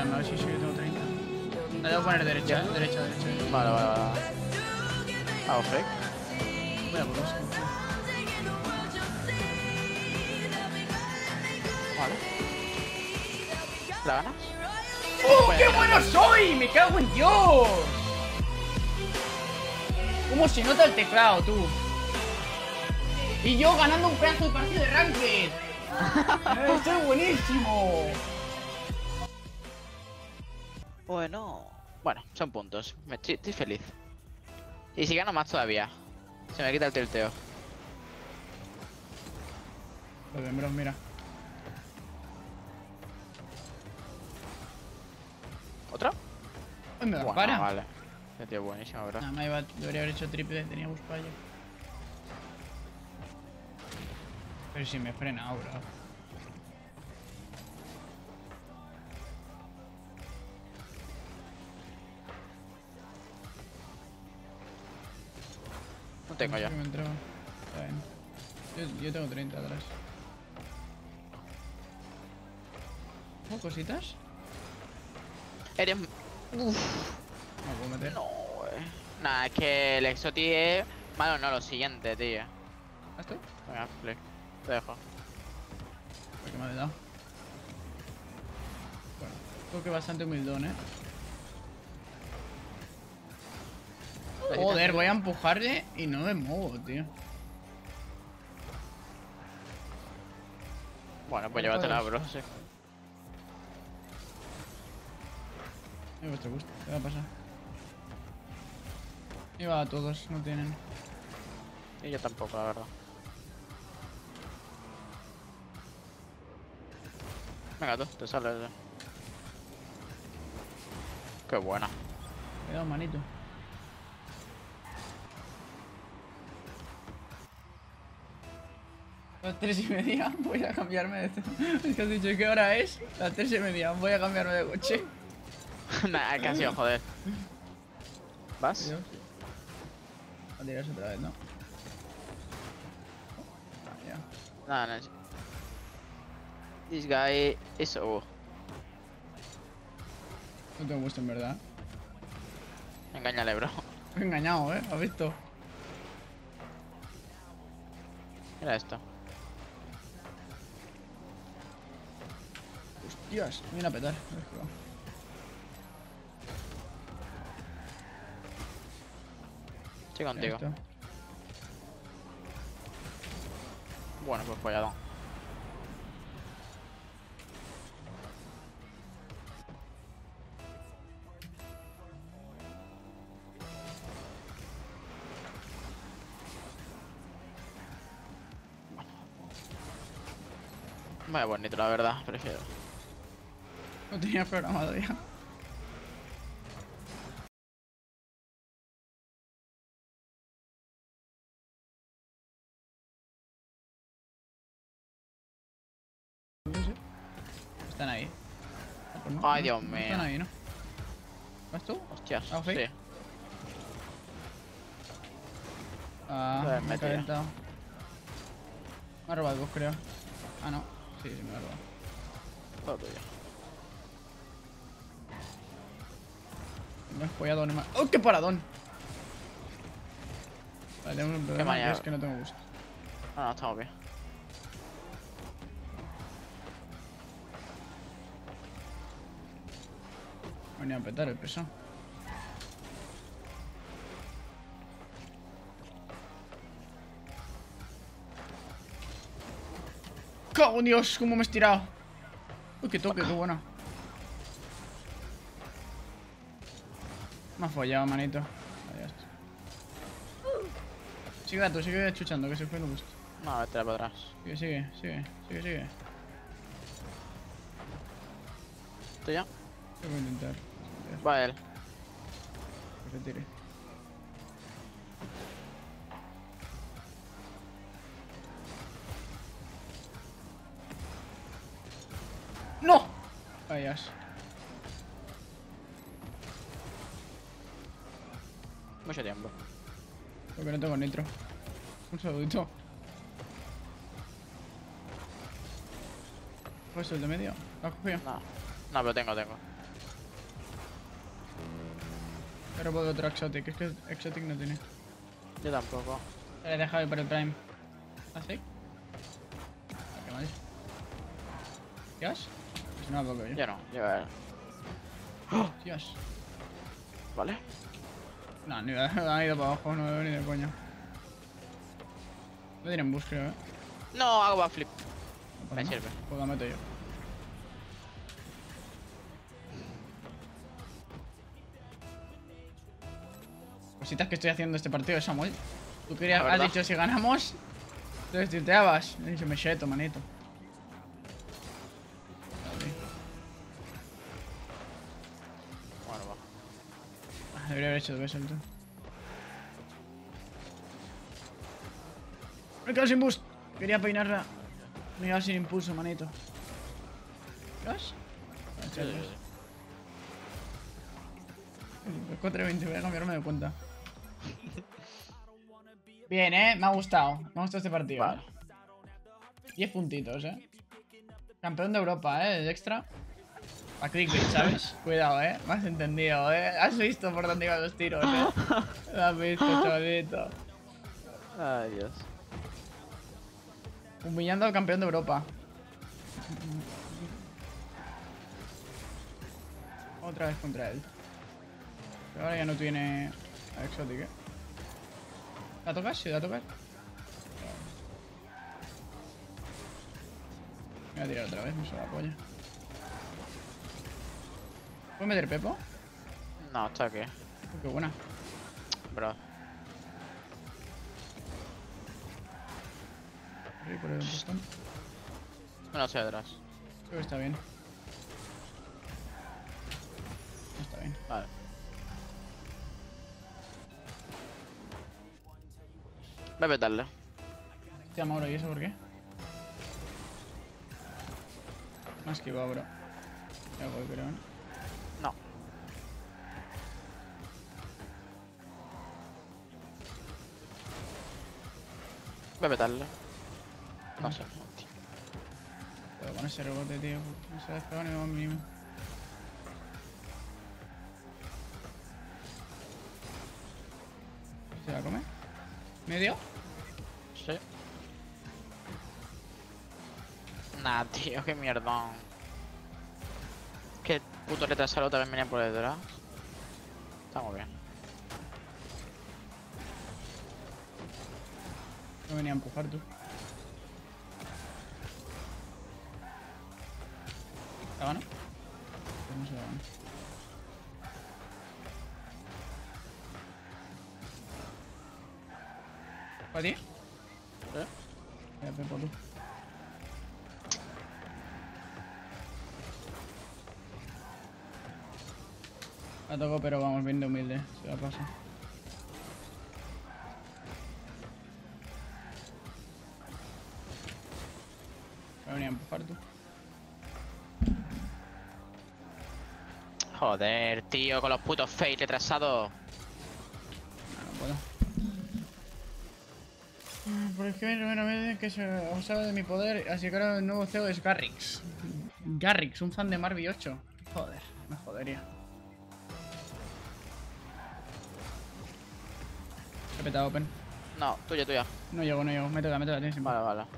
hanno, sí, sí, tengo 30. Le debo poner derecha, ¿eh? Derecha, derecha. Vale, vale, vale. Hago fake. Voy a por dos. Vale. ¿La ganas? ¡Oh, qué bueno soy! ¡Me cago en Dios! ¿Cómo se nota el teclado, tú? Y yo ganando un pedazo de partido de Ranked. ¡Esto es buenísimo! Bueno, son puntos. Estoy feliz. Y si gano más todavía, se me quita el tilteo. Lo de Bron, mira. ¿Otro? Me da para. Vale. Este tío es buenísimo, ¿verdad? Nada, me iba, debería haber hecho triple, tenía bus para allá. Pero si me frena ahora. No tengo ya. Está bien. Yo tengo 30 atrás. ¿Oh, cositas? Eres... Uff. No puedo meter. No, nada, es que el Exoti es... Malo no, lo siguiente, tío. ¿Ah, estoy? Venga, play. Te dejo. ¿Por qué me has dado? Bueno, creo que bastante humildón, ¿eh? Joder, voy a empujarle y no me muevo, tío. Bueno, pues llévatela, bro, sí. Es vuestro gusto, ¿qué va a pasar? Iba a todos, no tienen. Y yo tampoco, la verdad. Venga, tú, te sales. Qué buena. Me da un manito. Las 3:30 voy a cambiarme de... Es que has dicho, ¿qué hora es? Las 3:30 voy a cambiarme de coche. Nah, casi, joder. ¿Vas? Dios. A tirarse otra vez, ¿no? Oh, nah, no, no. This guy is OO. No tengo gusto en verdad. Engáñale, bro. Me he engañado, ¿has visto? Mira esto. Hostias, me viene a petar. Estoy contigo. Bueno, pues follado. Vaya bonito, la verdad, prefiero. No tenía programado ya. Están ahí. No, ay, Dios mío. Están ahí, ¿no? ¿Vas tú? Hostias, ¿ah, sí? Sí. Ah, me he calentado. Me ha robado dos, creo. Ah, no. Sí, sí, me lo he robado. Todo tuyo. No he follado ni más. ¡Oh, qué paradón! Vale, tenemos un problema. Qué es que no tengo gusto. Ah, no, estamos bien. Venía a petar el peso. ¡Oh, Dios! ¡Cómo me he estirado! ¡Uy, qué toque! ¡Qué buena! Me ha follado, manito. Adiós. Sigue gato, sigue chuchando, que se fue el gusto. No, vete para atrás. Sigue, sigue, sigue, sigue, sigue. ¿Estoy ya? Lo voy a intentar. Va él. Que se tire. ¡No! Ahí es. Mucho tiempo. Porque no tengo nitro. Un saludito. ¿Fue el de medio? ¿Lo has cogido? No, no, pero tengo. Pero puedo otro exotic, es que exotic no tiene. Yo tampoco. Le he dejado ir por el prime. ¿Ah, sí? Ah, qué mal. ¿Dios? Pues no a poco yo. Yo no, yo a ver. ¡Oh! Dios. Vale. No, ni han ido para abajo, no veo ni de coña. Me tienen bus, creo, eh. No, hago backflip. No, me sirve. Pues lo meto yo. Cositas que estoy haciendo este partido, Samuel. Tú querías, has dicho si ganamos, entonces tilteabas. He dicho, me cheto, manito. Bueno, va. Debería haber hecho dos entonces. Me he quedado sin boost. Quería peinarla. Me he quedado sin impulso, manito. ¿Dios? Sí. 420, voy a cambiarme de cuenta. Bien, me ha gustado. Me ha gustado este partido. Vale. 10 puntitos, eh. Campeón de Europa, eh. El extra. A clickbait, ¿sabes? Cuidado, eh. Me has entendido, eh. Has visto por dónde iban los tiros, eh. Lo has visto, chavalito. Ay, Dios. Humillando al campeón de Europa. Otra vez contra él. Pero ahora ya no tiene a Exotic, eh. ¿La tocas? Sí, la tocas. Me voy a tirar otra vez, me suena la polla. ¿Puedo meter Pepo? No, está aquí. Qué buena. Bro. Por el botón. Bueno, hacia atrás. Creo que está bien. No está bien. Vale. Voy a petarle. Te amo, bro, ¿y eso por qué? Me ha esquivado, bro. Ya voy, pero no. Voy a petarle. No sé. Puedo con ese rebote, tío. No se ha despegado ni lo mínimo. ¿Se la come? ¿Medio? Sí. Nah, tío, qué mierda. Qué puto retrasado también venía por detrás. Está muy bien. No venía a empujar tú. ¿La gano? No se la gano. ¿Para ti? ¿Eh? Ya, Pepo, tú. La toco, pero vamos, bien de humilde. Se la pasa. Me venía a empujar, tú. Joder, tío, con los putos face retrasados. No, no puedo. Porque es la primera vez que se usaba de mi poder, así que ahora el nuevo CEO es Garrix. Garrix, un fan de Marby 8. Joder, me jodería. He petado open. No, tuya, tuya. No llego, no llego. Métela, tienes sin bala. Vale, vale.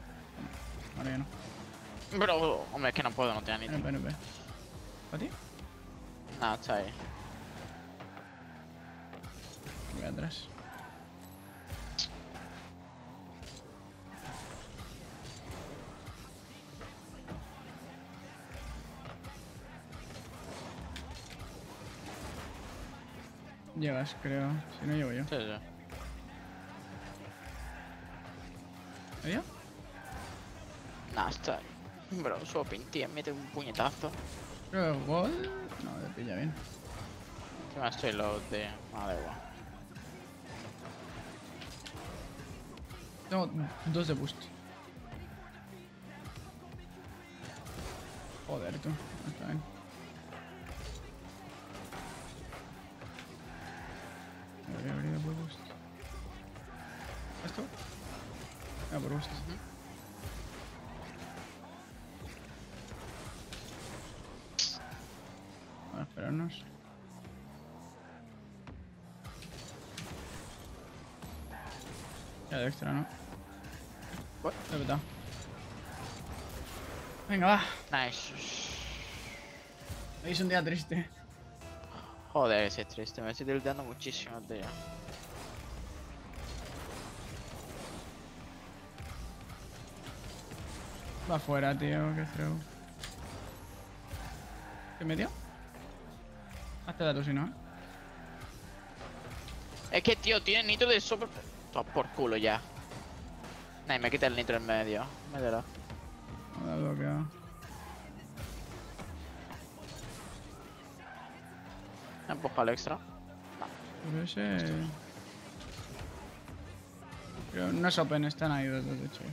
Ahora ya no. Pero, hombre, es que no puedo, no te da ni tiempo. ¿Para ti? No, está ahí. Voy atrás. Llegas, creo. Si no, llevo yo. Sí, sí. ¿Yo? Nah, está. Bro, subo pinti, mete un puñetazo. Creo que es gol. No, le pilla bien. ¿Qué más soy los de...? Ah, da igual. Tengo dos de boost. Joder, tú. Está bien. ¿Esto? Ah, por gusto. Vamos a esperarnos. Era strano. Dove venga, va. Nice. Io sono della triste. Joder, sei triste, me stai deludendo muchísimo, Andrea. Va fuera, tío, che trovo. Che medio? Hazte dato si no. È che tío, tiene nitro del sopra. Oh, por culo ya. Dai, ma che te il nitro in medio? Vedelo. Allora che. Un po' all'extra. No. Non so bene, sta una idea dove c'è.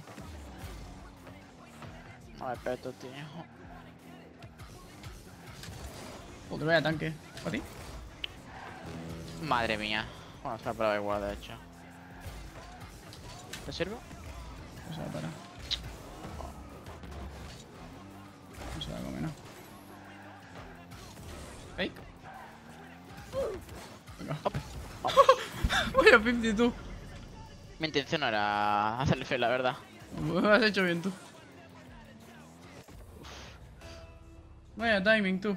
No, aspetta, ti. Oh, dove è tanque? Guardi. Madre mia. Una sta brava e guarda c'è. Ti serve? Cosa da fare? Non so come no. Fake. Voy a 52. Mi intención no era hacerle fe, la verdad. Lo has hecho bien tú. Uf. Vaya timing tú.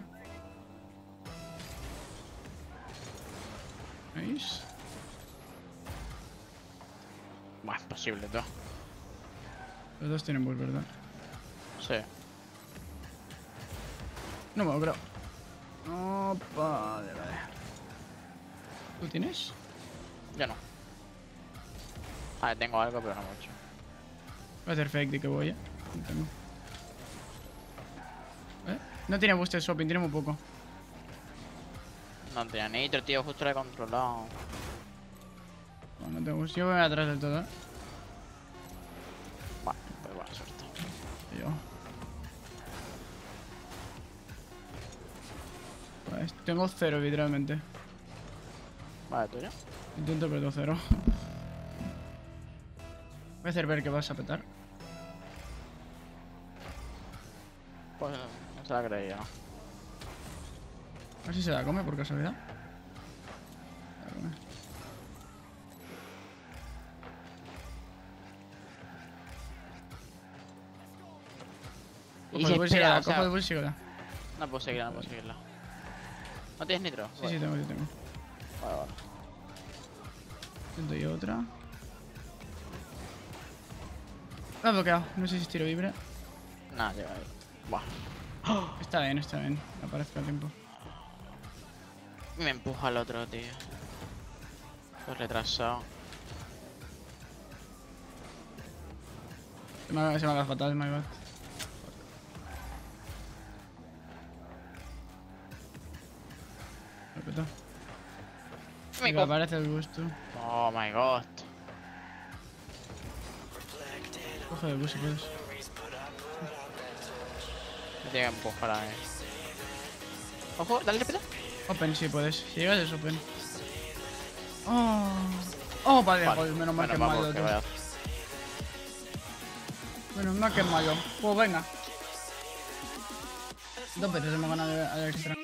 ¿Veis? Bah, imposible tú. Los dos tienen bull, ¿verdad? Sí. No me lo creo. No, padre, vale. ¿Tú tienes? Yo no. A ver, tengo algo, pero no mucho. Voy a hacer fake de que voy, No tengo. No tiene booster shopping, tiene muy poco. No tiene nitro, tío, justo lo he controlado. Bueno, no tengo boost, yo voy atrás del todo, Vale, pues buena suerte. Yo. Pues tengo cero, literalmente. Vale, tú ya. Intento perder 0. Voy a hacer ver que vas a petar. Pues no se la creía. A ver si se la come por casualidad. Se la come. Cojo el bolsillo, cojo el bolsillo. No puedo seguirla, no puedo seguirla. ¿No tienes nitro? Sí, sí, tengo, yo tengo. Vale, vale. Intento yo otra. La ha bloqueado. No sé si tiro libre. Nada, lleva ahí. Buah. ¡Oh! Está bien, no aparezca a tiempo. Me empuja al otro, tío. Estoy retrasado. Se me haga fatal, my bad. Repito. Me aparece el boost. Oh my god. Coge el boost si puedes. Me tiene que empujar a mí. Ojo, dale repita. Open si puedes. Si llegas es open. Oh, oh vale, vale. Joder, menos mal que malo. Menos mal que malo. Pues venga. Dos veces hemos ganado al extra.